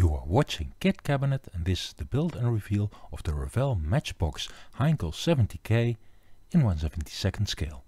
You are watching Kit Cabinet, and this is the build and reveal of the Revell Matchbox Heinkel 70K in 1/72 scale.